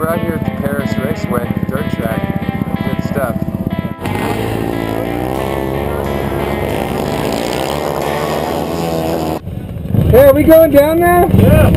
We're out here at the Paris Raceway, dirt track, good stuff. Hey, are we going down now? Yeah.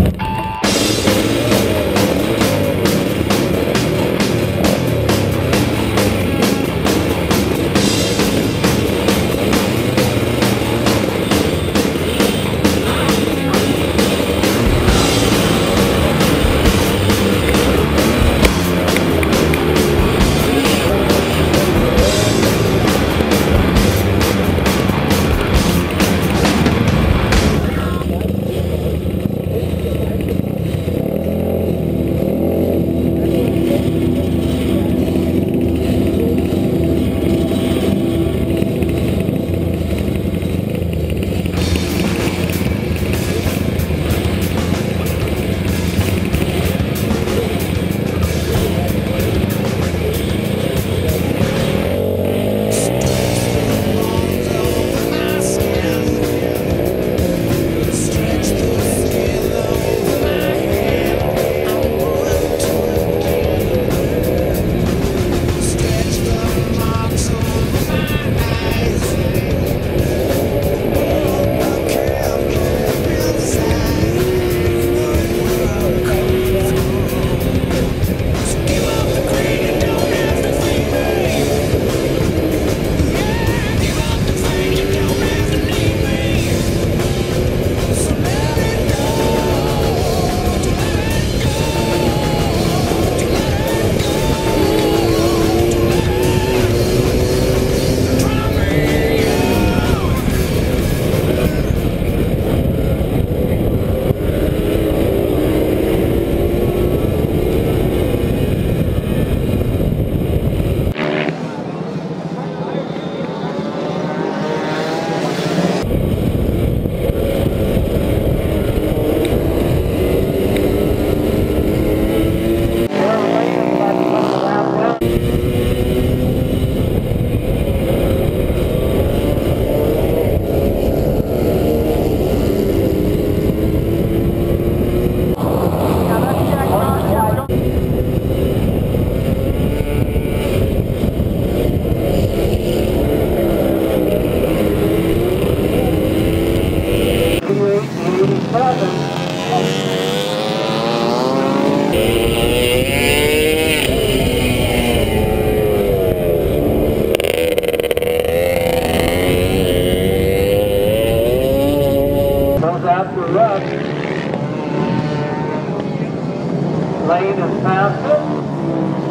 Lane is past it.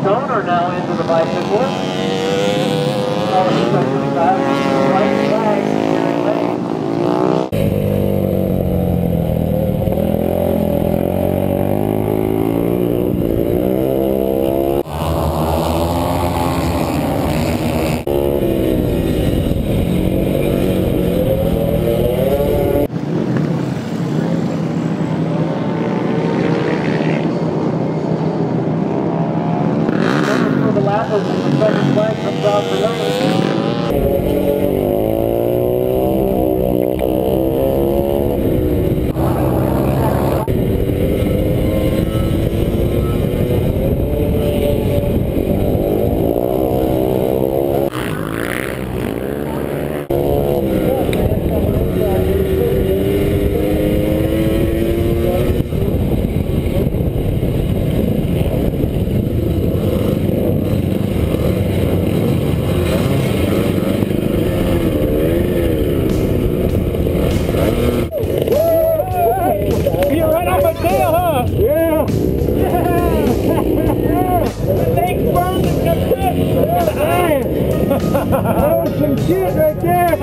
Stoner now into the bicycle. Right side. That was some shit right there!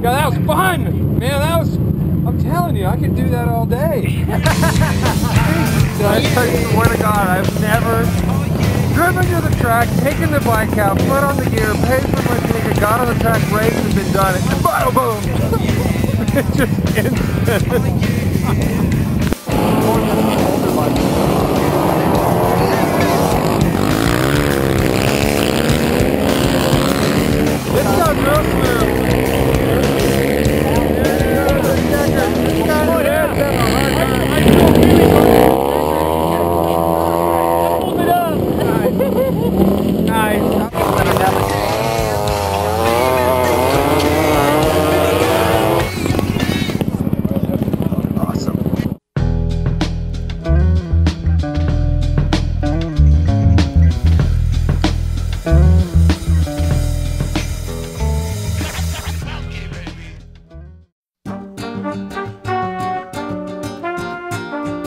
God, that was fun! Man, that was... I'm telling you, I could do that all day. I swear to God, I've never driven to the track, taken the bike out, put on the gear, paid for my ticket, got on the track, raced, and been done. Boom, boom! Just instant.